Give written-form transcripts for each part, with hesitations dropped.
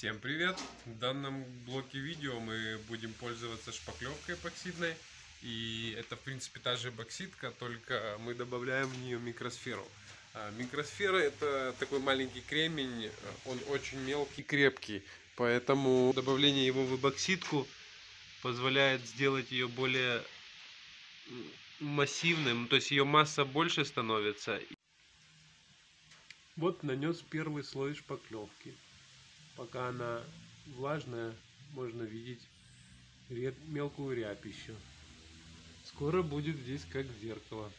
Всем привет! В данном блоке видео мы будем пользоваться шпаклевкой эпоксидной. И это, в принципе, та же эпоксидка, только мы добавляем в нее микросферу. Микросфера — это такой маленький кремень, он очень мелкий и крепкий. Поэтому добавление его в эпоксидку позволяет сделать ее более массивным, то есть ее масса больше становится. Вот нанес первый слой шпаклевки. Пока она влажная, можно видеть мелкую рябь еще. Скоро будет здесь как зеркало.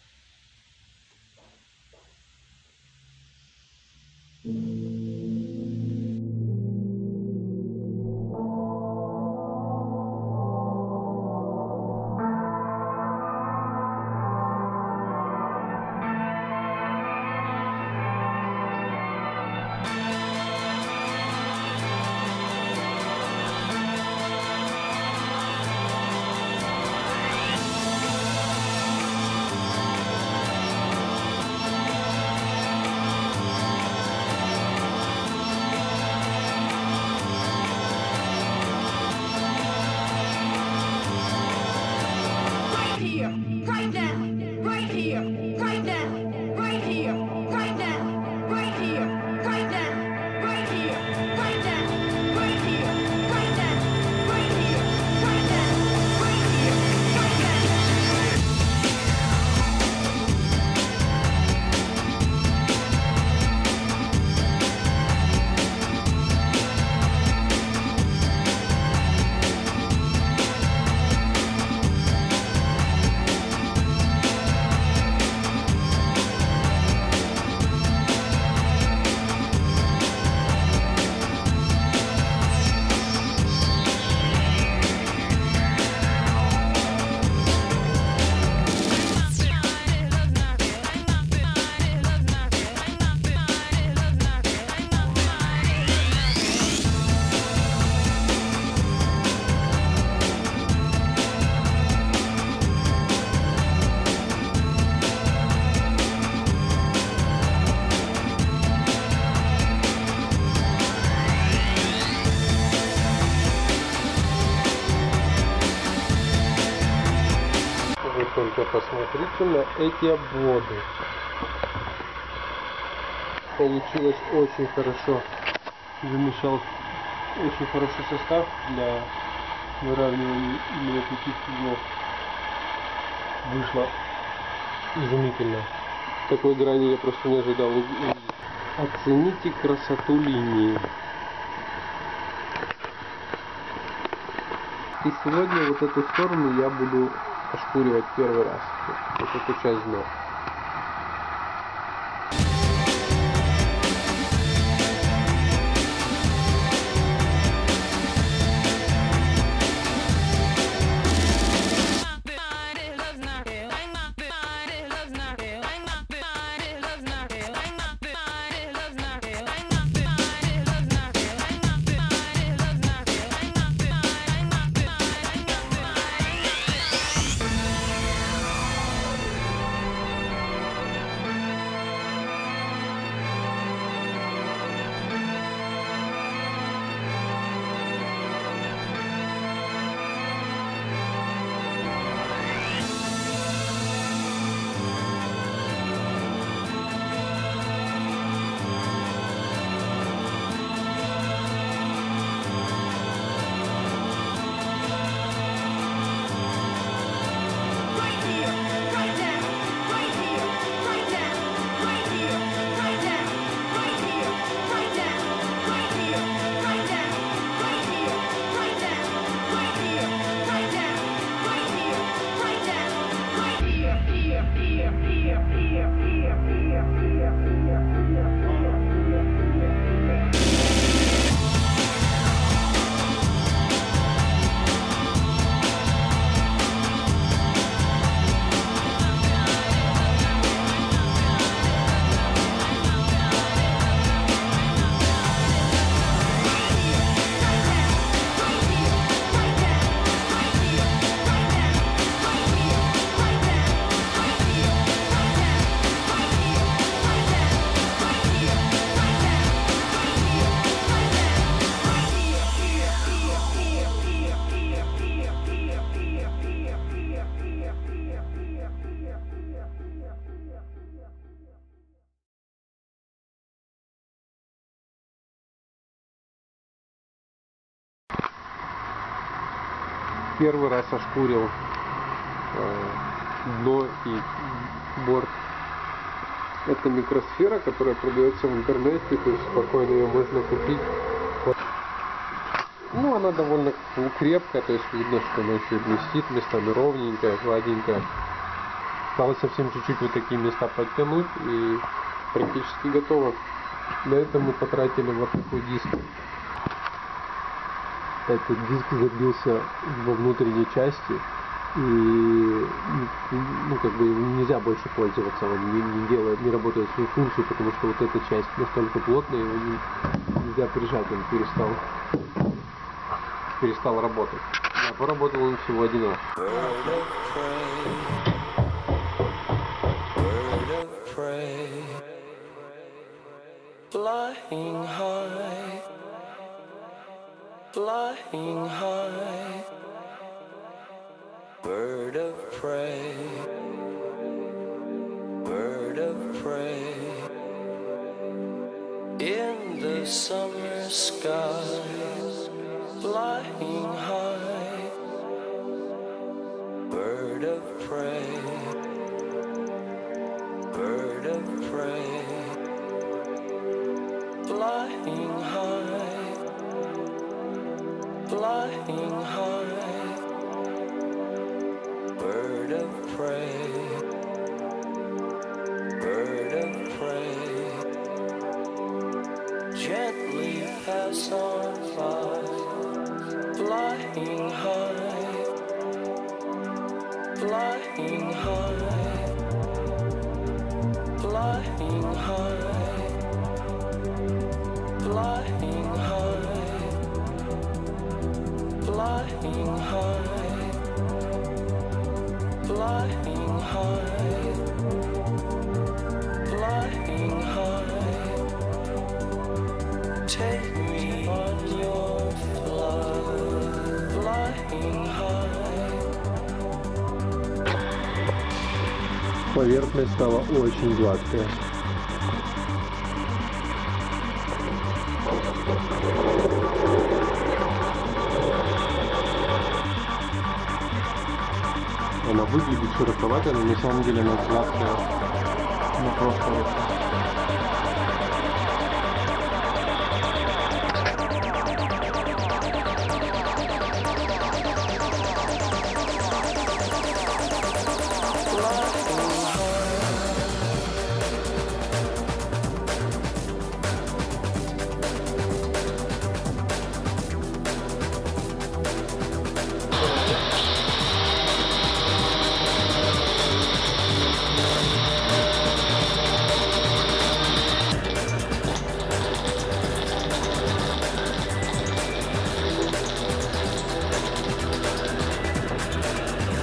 Только посмотрите на эти обводы. Получилось очень хорошо. Замешал очень хороший состав для выравнивания именно таких углов. Вышло изумительно. Такой грани я просто не ожидал. Оцените красоту линии. И сегодня вот эту сторону я буду ошкуривать первый раз, вот эту часть дна. первый раз ошкурил дно и борт. Это микросфера, которая продается в интернете, то есть спокойно ее можно купить. Ну, она довольно крепкая, то есть видно, что она еще блестит, местами ровненькая, гладенькая. Осталось совсем чуть-чуть вот такие места подтянуть и практически готово. На это мы потратили вот такой диск. Этот диск забился во внутренней части, и ну, как бы нельзя больше пользоваться, он не работает свою функцию, потому что вот эта часть настолько плотная, его нельзя прижать, он перестал работать. А поработал он всего один раз. Flying high, bird of prey, in the summer sky, flying high, bird of prey, flying high. Flying high, bird of prey, gently pass on by, flying high, flying high, flying high. Flying high, flying high. Take me on your flight, flying high. Поверхность стала очень гладкая. Она выглядит шероховатой, но на самом деле она сладкая. Ну просто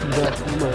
да, снимаю.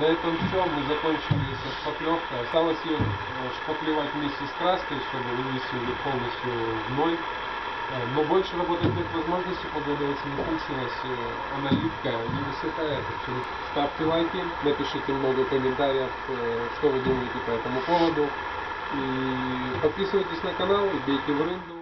На этом все, мы закончили со шпаклевкой. Осталось ее шпаклевать вместе с краской, чтобы вывести ее полностью в ноль. Но больше работать нет возможности, погадываться не кончилось, она липкая, не высыхает. Ставьте лайки, напишите много комментариев, что вы думаете по этому поводу. И подписывайтесь на канал и бейте в рынду.